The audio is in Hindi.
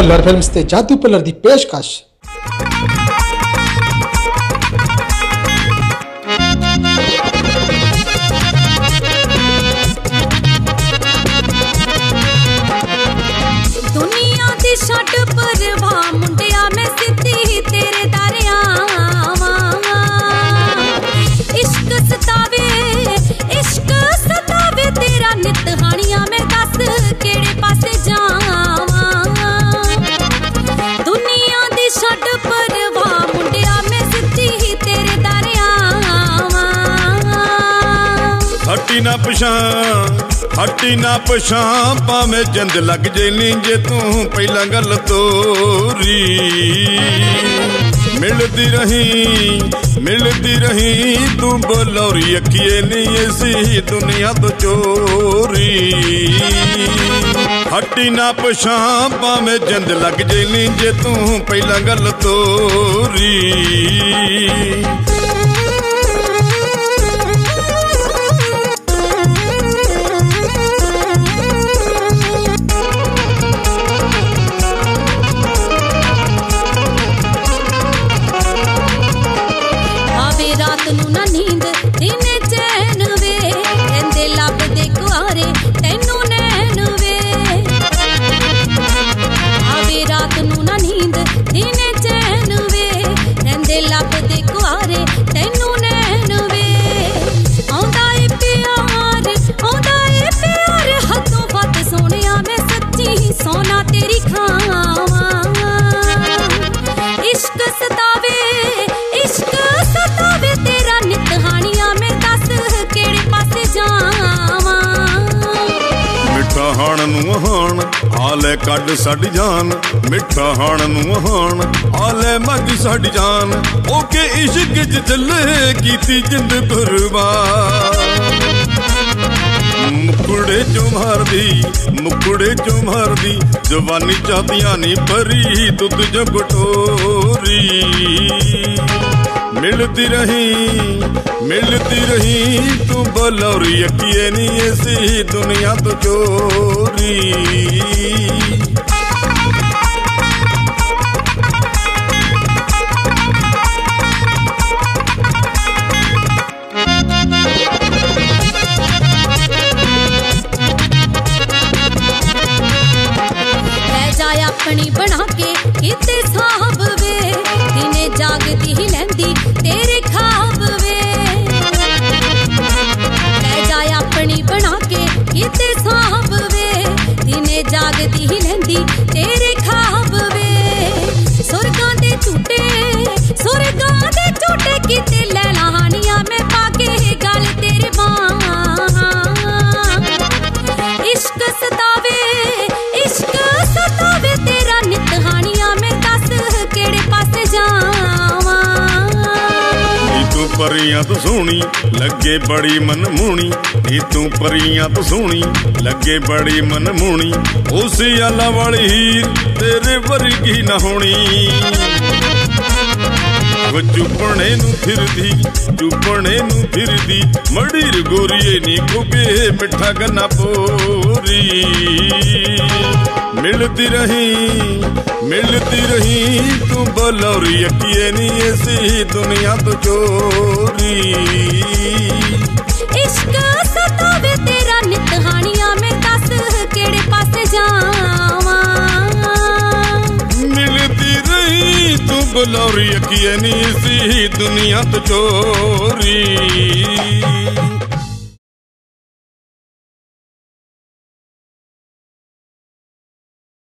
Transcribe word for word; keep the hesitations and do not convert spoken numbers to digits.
भुल्लर फिल्म्स ते जादू भुल्लर दी पेशकश। दुनिया दी छट परवा मुंडिया में सिद्धि तेरे दारिया इश्क सतावे इश्क सतावे तेरा नित हानिया में दस केड़े पासे जावां। हटी ना पछां हटी ना पछां भावें जंद लग जे नी जे तू पहला गल तोरी। मिलती रही मिलती रही तू बलौरी अखिए नी ऐसी दुनिया तो चोरी। हटी ना पछां भावें जंद लग जे नी जे तू पहला गल तोरी। हाण नू हाण आले कड साडी जान मिठा हाण नू हाण आले मग साडी जान। ओके इश्क च चले कीती जिंद कुर्बान मुकुड़े चो मारदी मुकुड़े चो मारदी जवानी चातियां नी भरी दुध च बटोरी। मिलती रही मिलती रही तू बलौरी अखिए नी ऐसी दुनिया तो चोरी। ले जाए अपनी बना के किते साहब वे दिने जागती ही लैंदी तेरे खाब वे। बना के किते साहब वे दिने जागती ही लैंदी तेरे खाब वे। सुरगां दे झूटे सुरगां दे झूटे किते लैलानिया में पाके गल तेरे मां। इश्क सतावे इश्क सतावे तेरा नित हानिया में दस केड़े पासे जावां। तू परियां तो सोहनी लगे बड़ी मनमोहनी नी तू परियां तो सोहनी लगे बड़ी मनमोहनी उस आला वाली हीर तेरे वर्गी ना होनी। वो चुपने नू फिरदी चुपने नू फिरदी मड़ीर गोरीए नी खुबे मिठा गन्ना पोरी। मिलती रही मिलती रही तू बलौरी अखिए नी ऐसी दुनिया तो चोरी। इश्क सतावे तेरा नित हानिया में दस केड़े पासे जावां। मिलती रही तू बलौरी अखिए नी ऐसी दुनिया तो चोरी।